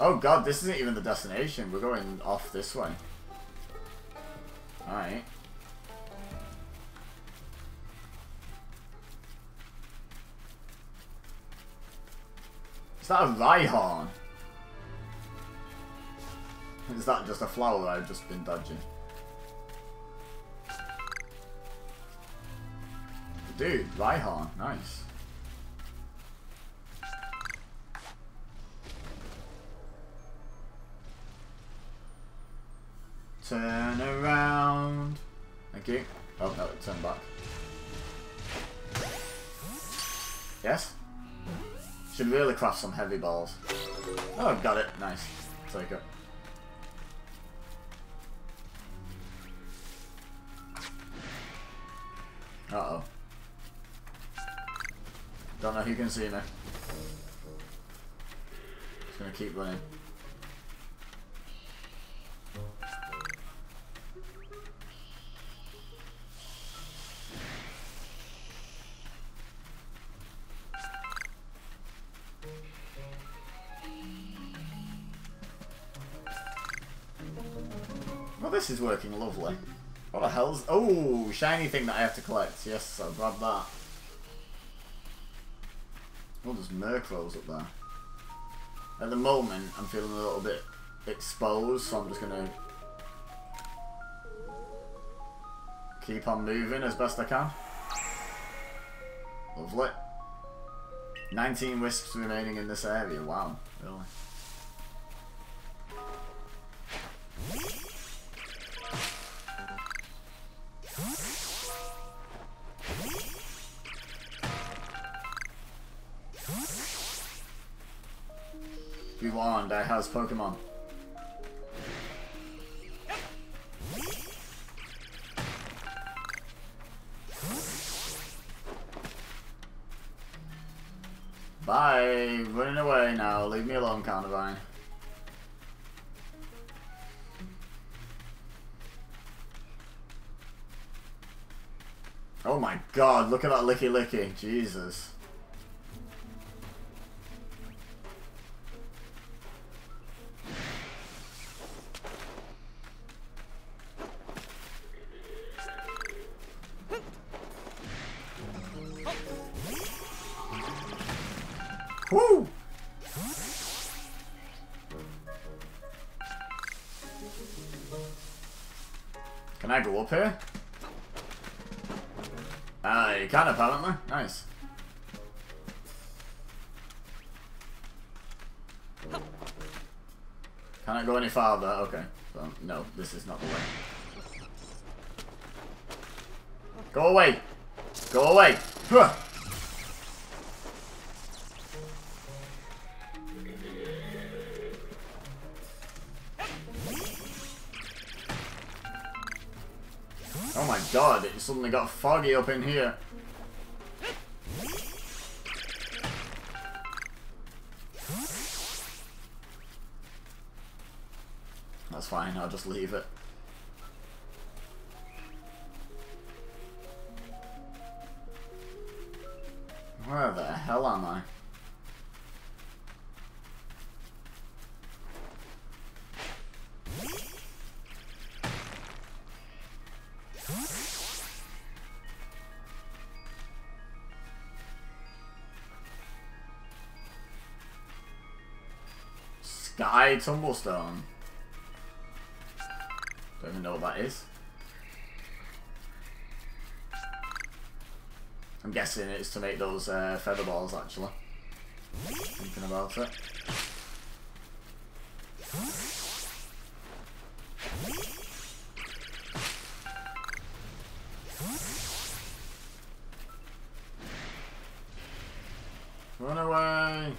Oh god, this isn't even the destination. We're going off this way. Alright. Is that a Rhyhorn? Is that just a flower that I've just been dodging? Dude, Rhyhorn, nice. Turn around. Thank you. Oh no, it turned back. Yes? Should really craft some heavy balls. Oh, I've got it. Nice. Take it. Uh-oh. Don't know if you can see me. Just gonna keep running. Well, this is working lovely. What the hell's... Oh, shiny thing that I have to collect. Yes, I'll grab that. Oh, there's Murkrow's up there. At the moment, I'm feeling a little bit exposed, so I'm just going to keep on moving as best I can. Lovely. 19 wisps remaining in this area. Wow, really. Be warned, I has Pokemon. Bye! Running away now, leave me alone, Carnivine. Oh my god, look at that licky licky, Jesus. Woo! Can I go up here? Ah, you can apparently. Nice. Can I go any farther? Okay. So, no, this is not the way. Go away! Go away! Huh. Oh my god, it suddenly got foggy up in here. That's fine, I'll just leave it. Where the hell am I? Sky Tumblestone. Don't even know what that is. I'm guessing it's to make those feather balls, actually. Thinking about it. Run away!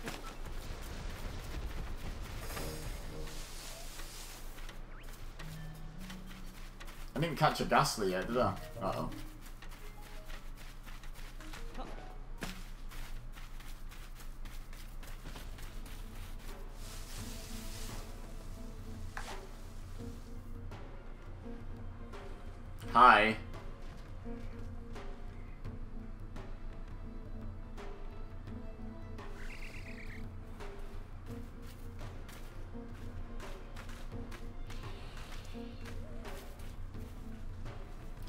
I didn't catch a Ghastly yet, did I? Uh-oh. Hi.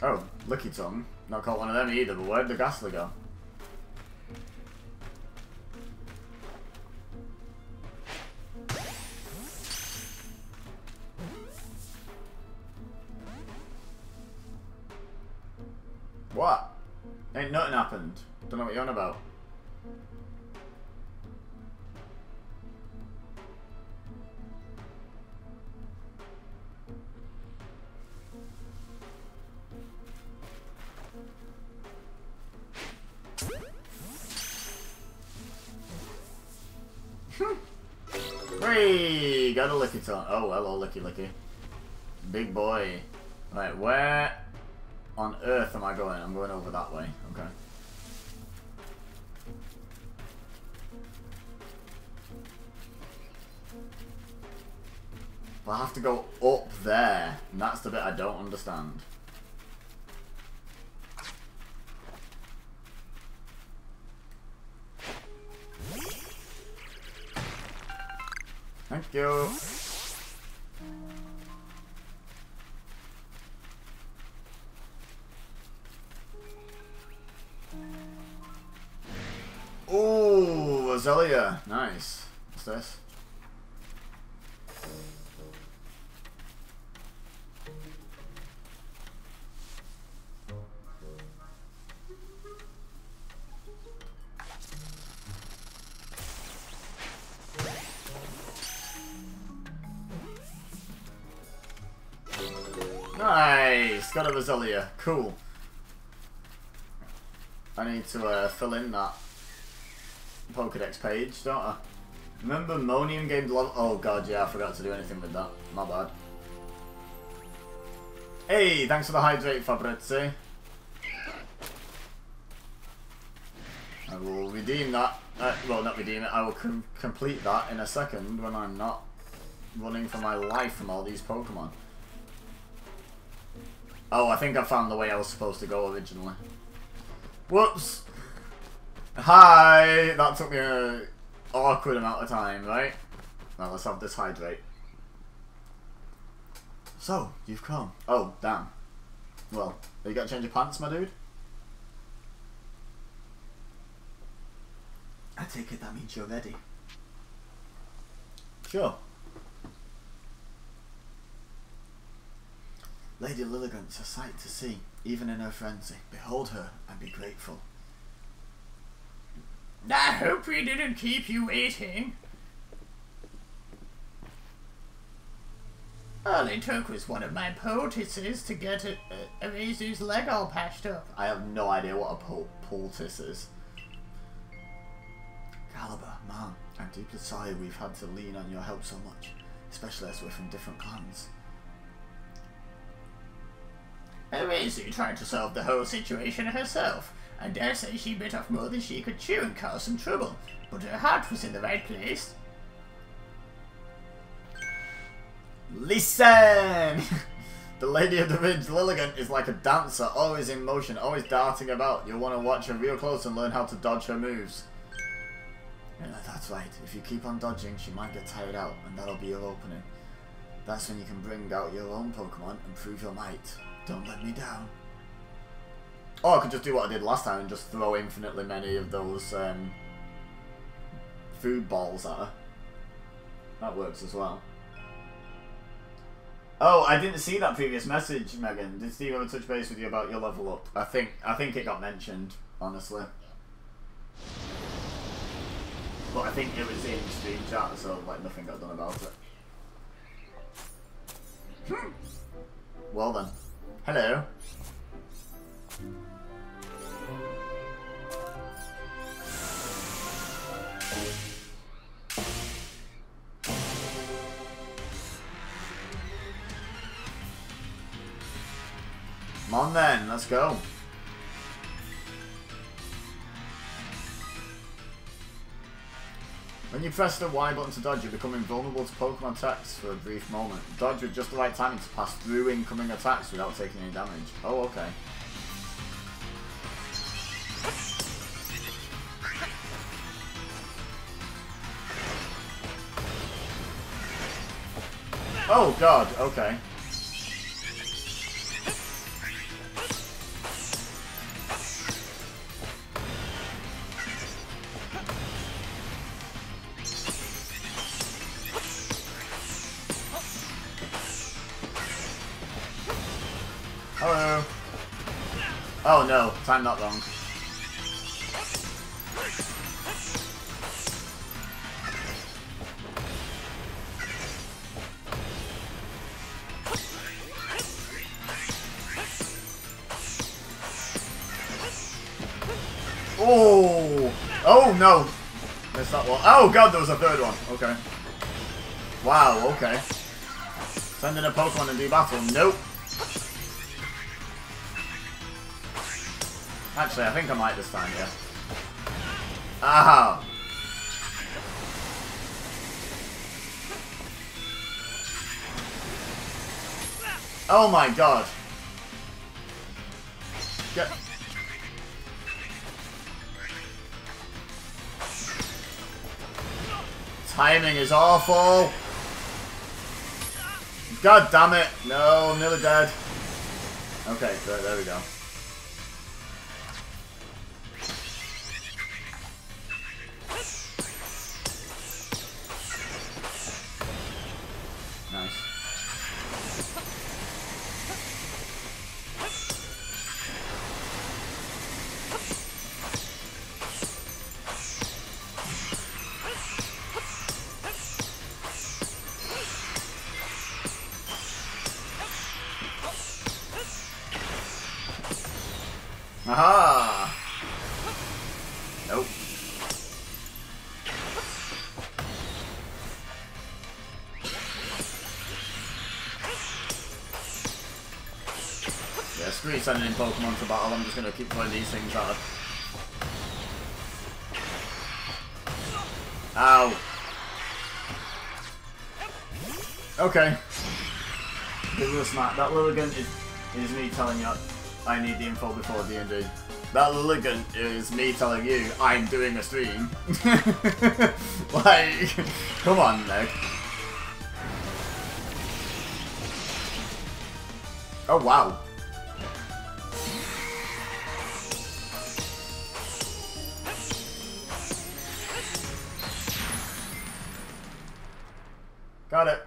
Oh, Licky Tongue. Not caught one of them either, but where'd the Ghastly go? What? Ain't nothing happened. Don't know what you're on about. Hey, got a Licky Tongue. Oh, hello, Licky Licky. Big boy. Right, where on earth am I going? I'm going over that way. Okay. Well, I have to go up there, and that's the bit I don't understand. Thank you. Ooh, Azalea. Nice. What's this? Nice! Got a Vazilia. Cool. I need to fill in that Pokedex page, don't I? Remember Monium gained level... Oh god, yeah, I forgot to do anything with that. My bad. Hey, thanks for the hydrate, Fabrizzi. I will redeem that. Well, not redeem it. I will complete that in a second when I'm not running for my life from all these Pokemon. Oh, I think I found the way I was supposed to go originally. Whoops! Hi! That took me an awkward amount of time, right? Now let's have this hydrate. So, you've come. Oh, damn. Well, have you got to change your pants, my dude? I take it that means you're ready. Sure. Lady Lilligant's a sight to see, even in her frenzy. Behold her and be grateful. I hope we didn't keep you waiting. All it took was one of my poultices to get Erezu's leg all patched up. I have no idea what a poultice is. Galaba, ma'am, I'm deeply sorry we've had to lean on your help so much, especially as we're from different clans. Aresu tried to solve the whole situation herself. I dare say she bit off more than she could chew and caused some trouble, but her heart was in the right place. Listen! The Lady of the Ridge, Lilligant, is like a dancer, always in motion, always darting about. You'll want to watch her real close and learn how to dodge her moves. Yeah, that's right. If you keep on dodging, she might get tired out, and that'll be your opening. That's when you can bring out your own Pokemon and prove your might. Don't let me down. Oh, I could just do what I did last time and just throw infinitely many of those food balls at her. That works as well. Oh, I didn't see that previous message, Megan. Did Steve ever touch base with you about your level up? I think it got mentioned, honestly. But I think it was in stream chat, so like nothing got done about it. Hmm. Well then. Hello. Come on then, let's go. When you press the Y button to dodge, you become invulnerable to Pokemon attacks for a brief moment. Dodge with just the right timing to pass through incoming attacks without taking any damage. Oh, okay. Oh, God, okay. Oh no, time not long. Oh! Oh no! Missed that one. Oh god, there was a third one. Okay. Wow, okay. Send in a Pokemon and do battle. Nope. Actually, I think I might this time, yeah. Aha! Oh my god. Get... Timing is awful. God damn it. No, I'm nearly dead. Okay, so there we go. Aha! Nope. Yeah, screw sending in Pokemon to battle, I'm just gonna keep throwing these things out. Ow. Okay. This was smart. That Lilligant is me telling you I need the info before D&D. That Lilligant is me telling you I'm doing a stream. Like, come on, Meg. Oh, wow. Got it.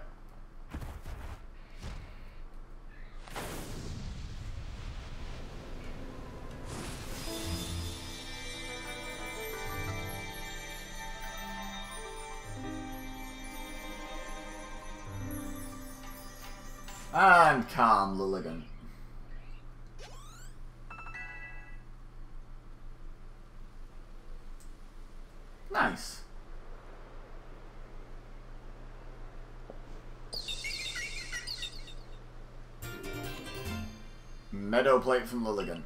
And calm Lilligant. Nice. Meadow plate from Lilligant.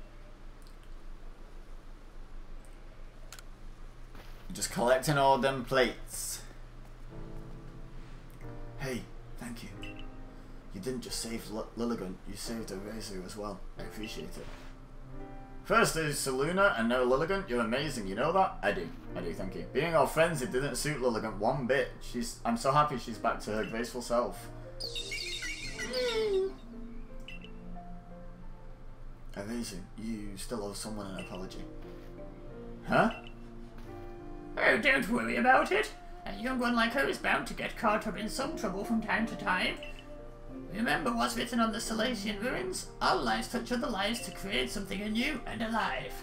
Just collecting all them plates. Hey, thank you. You didn't just save Lilligant, you saved Aresu as well. I appreciate it. First is Saluna and now Lilligant. You're amazing, you know that? I do, thank you. Being our friends, it didn't suit Lilligant one bit. I'm so happy she's back to her graceful self. Aresu, you still owe someone an apology. Huh? Oh, don't worry about it. A young one like her is bound to get caught up in some trouble from time to time. Remember what's written on the Salazian Ruins? Our lives touch other lives to create something anew and alive.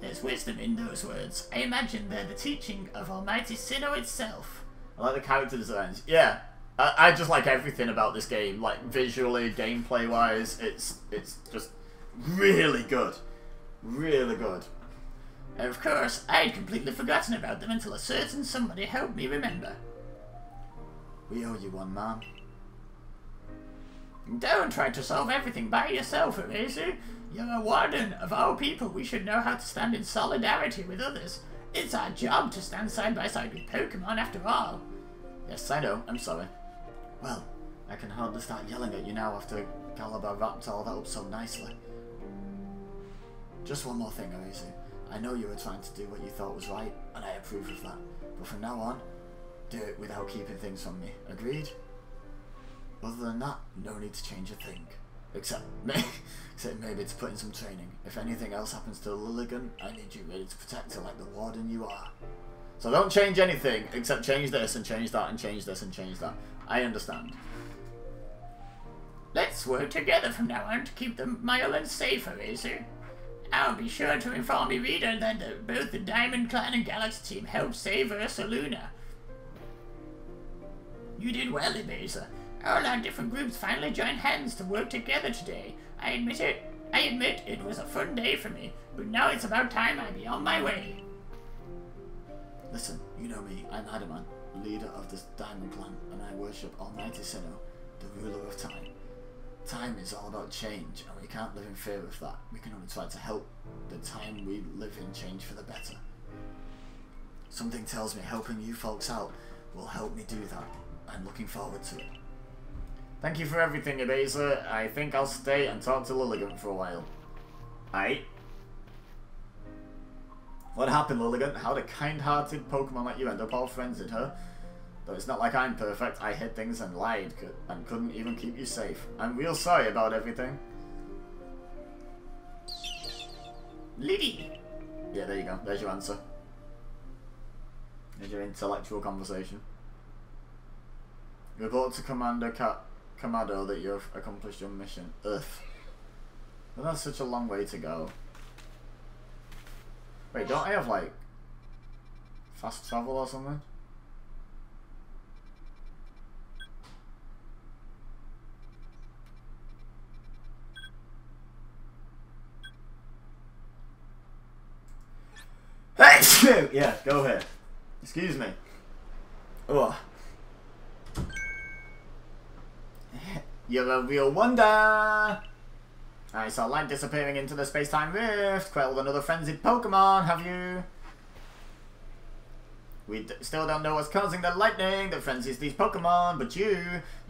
There's wisdom in those words. I imagine they're the teaching of Almighty Sinnoh itself. I like the character designs. Yeah, I just like everything about this game. Like visually, gameplay-wise, it's just really good. Really good. And of course, I had completely forgotten about them until a certain somebody helped me remember. We owe you one, ma'am. Don't try to solve everything by yourself, Aresu. You're a warden of our people. We should know how to stand in solidarity with others. It's our job to stand side by side with Pokemon after all. Yes, I know. I'm sorry. Well, I can hardly start yelling at you now after Galaba wrapped all that up so nicely. Just one more thing, Aresu. I know you were trying to do what you thought was right, and I approve of that. But from now on, do it without keeping things from me. Agreed? Other than that, no need to change a thing. Except maybe to put in some training. If anything else happens to Lilligant, I need you ready to protect her like the warden you are. So don't change anything, except change this and change that and change this and change that. I understand. Let's work together from now on to keep the Myolan safe, Aresu. I'll be sure to inform you, Rita, that both the Diamond Clan and Galaxy team helped save Ursaluna. You did well, Ibiza. All our different groups finally joined hands to work together today. I admit it was a fun day for me, but now it's about time I be on my way. Listen, you know me, I'm Adaman, leader of this Diamond Clan, and I worship Almighty Sinnoh, the ruler of time. Time is all about change, and we can't live in fear of that. We can only try to help the time we live in change for the better. Something tells me helping you folks out will help me do that. I'm looking forward to it. Thank you for everything, Ibiza. I think I'll stay and talk to Lilligant for a while. Aight. What happened, Lilligant? How'd a kind-hearted Pokemon like you end up all friends in her? Though it's not like I'm perfect, I hid things and lied and couldn't even keep you safe. I'm real sorry about everything. Liddy! Yeah, there you go. There's your answer. There's your intellectual conversation. Report to Commander Kamado that you've accomplished your mission. Ugh. But that's such a long way to go. Wait, don't I have, like, fast travel or something? Yeah, go here. Excuse me. Oh. You're a real wonder! I saw light disappearing into the space-time rift. Quelled another frenzied Pokemon, have you? We still don't know what's causing the lightning that frenzies these Pokemon, but you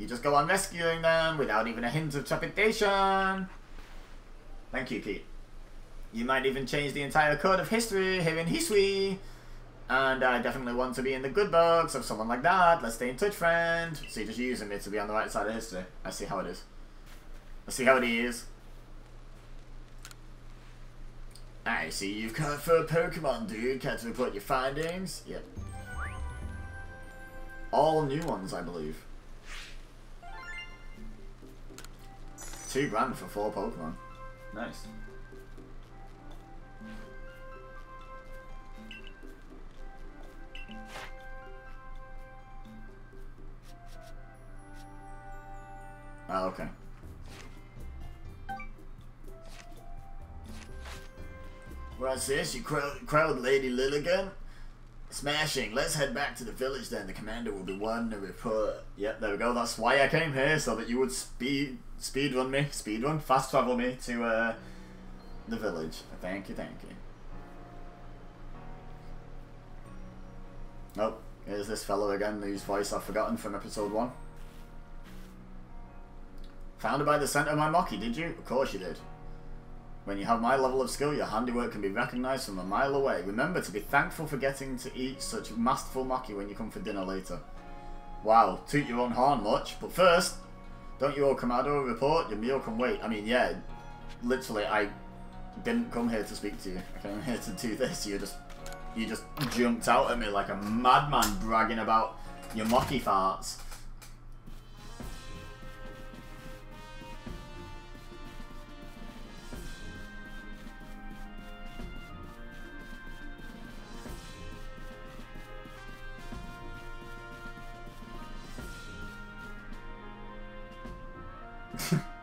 just go on rescuing them without even a hint of trepidation. Thank you, Pete. You might even change the entire code of history here in Hisui. And I definitely want to be in the good books of someone like that. Let's stay in touch, friend. So you're just using me to be on the right side of history. I see how it is. I see how it is. I see you've caught for a Pokemon, dude. Care to report your findings? Yep. All new ones, I believe. 2 grand for 4 Pokemon. Nice. Oh, okay. What's this? You crowd Lady Lilligant? Smashing. Let's head back to the village then. The commander will be wanting to report. Yep, there we go. That's why I came here, so that you would speedrun me. Speedrun? Fast travel me to the village. Thank you, thank you. Oh, here's this fellow again, whose voice I've forgotten from episode 1. Founded by the center of my Mocky, did you? Of course you did. When you have my level of skill, your handiwork can be recognized from a mile away. Remember to be thankful for getting to eat such masterful Mocky when you come for dinner later. Wow, toot your own horn much. But first, don't you owe Kamado a report? Your meal can wait. I mean, yeah, literally, I didn't come here to speak to you. I came here to do this. You just jumped out at me like a madman bragging about your Mocky farts.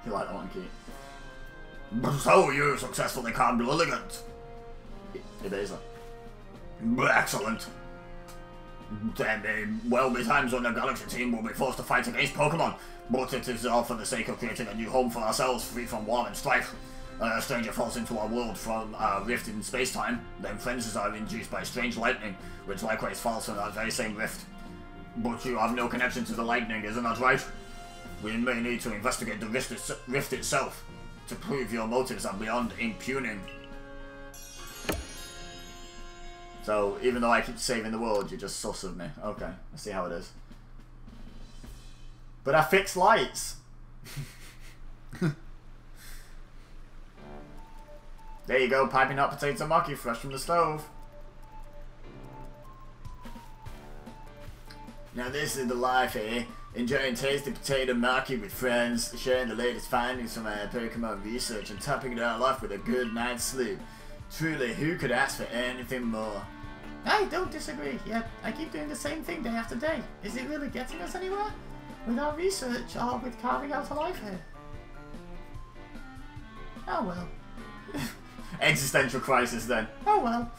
You like that one, Keith? So you successfully calmed Lilligant. It is. Excellent. Then, well, the time zone the Galaxy team will be forced to fight against Pokemon, but it is all for the sake of creating a new home for ourselves, free from war and strife. A stranger falls into our world from a rift in space-time, then frenzies are induced by strange lightning, which likewise falls from that very same rift. But you have no connection to the lightning, isn't that right? We may need to investigate the rift itself to prove your motives are beyond impugning. So, even though I keep saving the world, you're just sus of me. Okay, I see how it is. But I fix lights! There you go, piping hot potato Mocky, fresh from the stove. Now this is the life here. Enjoying tasty potato market with friends, sharing the latest findings from our Pokemon research, and topping it all off with a good night's sleep. Truly, who could ask for anything more? I don't disagree, yet I keep doing the same thing day after day. Is it really getting us anywhere? With our research, or with carving out a life here? Oh well. Existential crisis then. Oh well.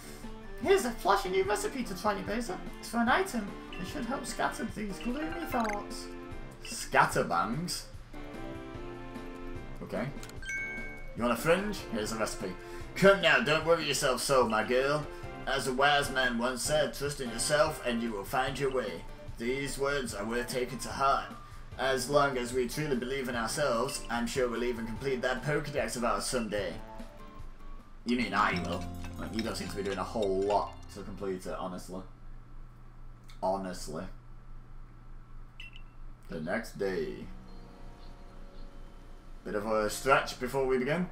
Here's a flashy new recipe to try, Ibiza. It's for an item that should help scatter these gloomy thoughts. Scatterbangs? Okay. You want a fringe? Here's a recipe. Come now, don't worry yourself so, my girl. As a wise man once said, trust in yourself and you will find your way. These words are worth taking to heart. As long as we truly believe in ourselves, I'm sure we'll even complete that Pokédex of ours someday. You mean I will? Like, you don't seem to be doing a whole lot to complete it, honestly. Honestly. The next day. Bit of a stretch before we begin.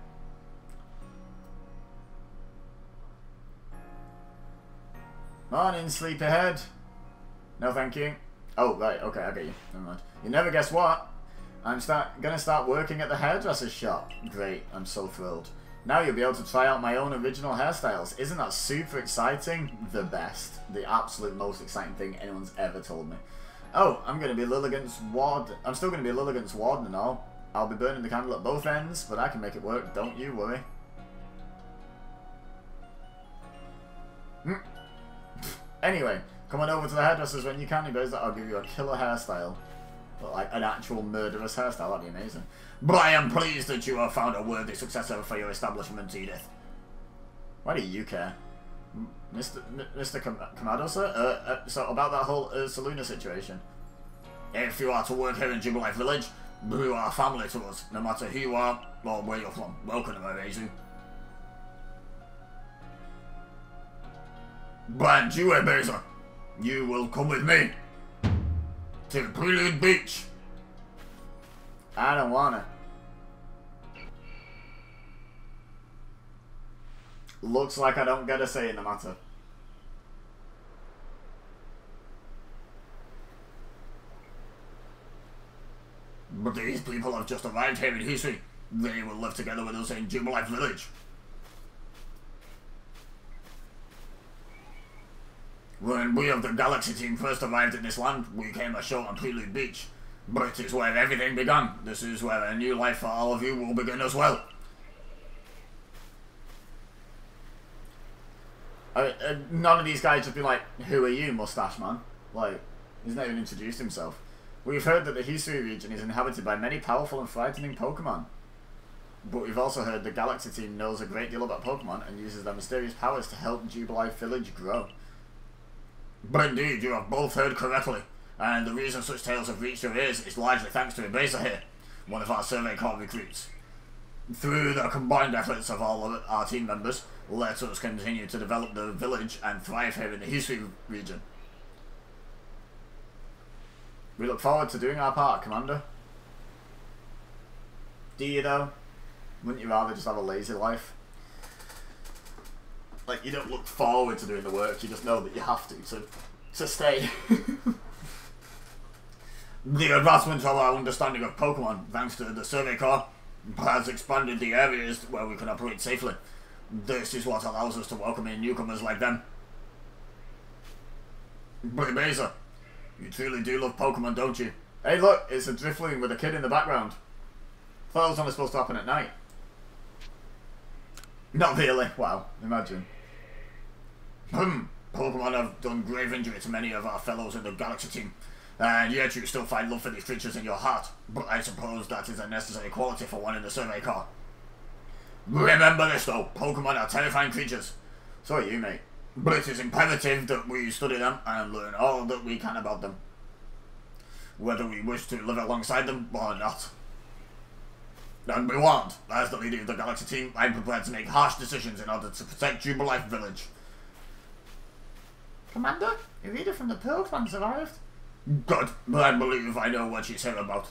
Morning, sleepyhead. No thank you. Oh, right, okay, I get you. Never mind. You never guess what? I'm gonna start working at the hairdresser's shop. Great, I'm so thrilled. Now you'll be able to try out my own original hairstyles. Isn't that super exciting? The best. The absolute most exciting thing anyone's ever told me. Oh, I'm gonna be Lilligant's warden. I'm still gonna be Lilligant's warden and all. I'll be burning the candle at both ends, but I can make it work, don't you worry. Anyway, come on over to the hairdressers when you can, Ibiza. I'll give you a killer hairstyle. But like an actual murderous hairstyle, that'd be amazing. But I am pleased that you have found a worthy successor for your establishment, Edith. Why do you care? Mr. Kamado, sir? So about that whole Ursaluna situation. If you are to work here in Jubilife Village, you are family to us, no matter who you are or where you're from. Welcome to Aresu. And you, Ibiza, you will come with me to Prelude Beach. I don't wanna. Looks like I don't get a say in the matter. But these people have just arrived here in Hisui. They will live together with us in Jubilife Village. When we of the Galaxy team first arrived at this land, we came ashore on Prelude Beach. But it's where everything began. This is where a new life for all of you will begin as well. None of these guys have been like, who are you, mustache man? Like, he's not even introduced himself. We've heard that the Hisui region is inhabited by many powerful and frightening Pokemon. But we've also heard the Galaxy team knows a great deal about Pokemon and uses their mysterious powers to help Jubilife Village grow. But indeed, you have both heard correctly, and the reason such tales have reached your ears is largely thanks to Ibiza here, one of our Survey Corps recruits. Through the combined efforts of all of our team members, let us continue to develop the village and thrive here in the Hisui region. We look forward to doing our part, Commander. Do you though? Wouldn't you rather just have a lazy life? Like, you don't look forward to doing the work, you just know that you have to stay. The advancement of our understanding of Pokemon, thanks to the Survey Corps, has expanded the areas where we can operate safely. This is what allows us to welcome in newcomers like them. But Ibiza, you truly do love Pokemon, don't you? Hey look, it's a Drifloon with a kid in the background. Thought it was only supposed to happen at night. Not really. Wow, imagine. Pokemon have done grave injury to many of our fellows in the Galaxy team, and yet you still find love for these creatures in your heart, but I suppose that is a necessary quality for one in the Survey Corps. Remember this though, Pokemon are terrifying creatures. So are you, mate. But it is imperative that we study them and learn all that we can about them, whether we wish to live alongside them or not. And we warned, as the leader of the Galaxy team, I'm prepared to make harsh decisions in order to protect Jubilife Village. Commander, a reader from the Pearl Clan arrived. Good, but I believe I know what she's here about.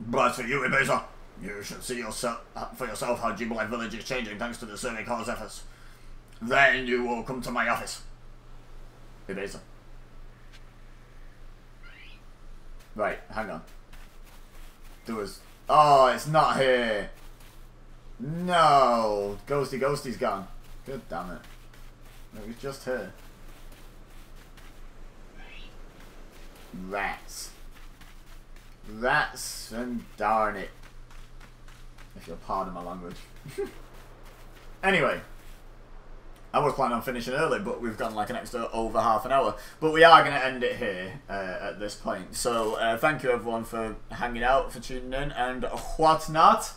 But for you, Ibiza, you should see for yourself how Jubilife Village is changing thanks to the Survey Corps' efforts. Then you will come to my office. Ibiza. Right, hang on. There was... Oh, it's not here! No! Ghosty's gone. Good damn it. It was just here. Rats. Rats and darn it. If you'll pardon my language. Anyway. I was planning on finishing early, but we've gone like an extra over half an hour. But we are going to end it here at this point. So thank you everyone for hanging out, for tuning in, and whatnot.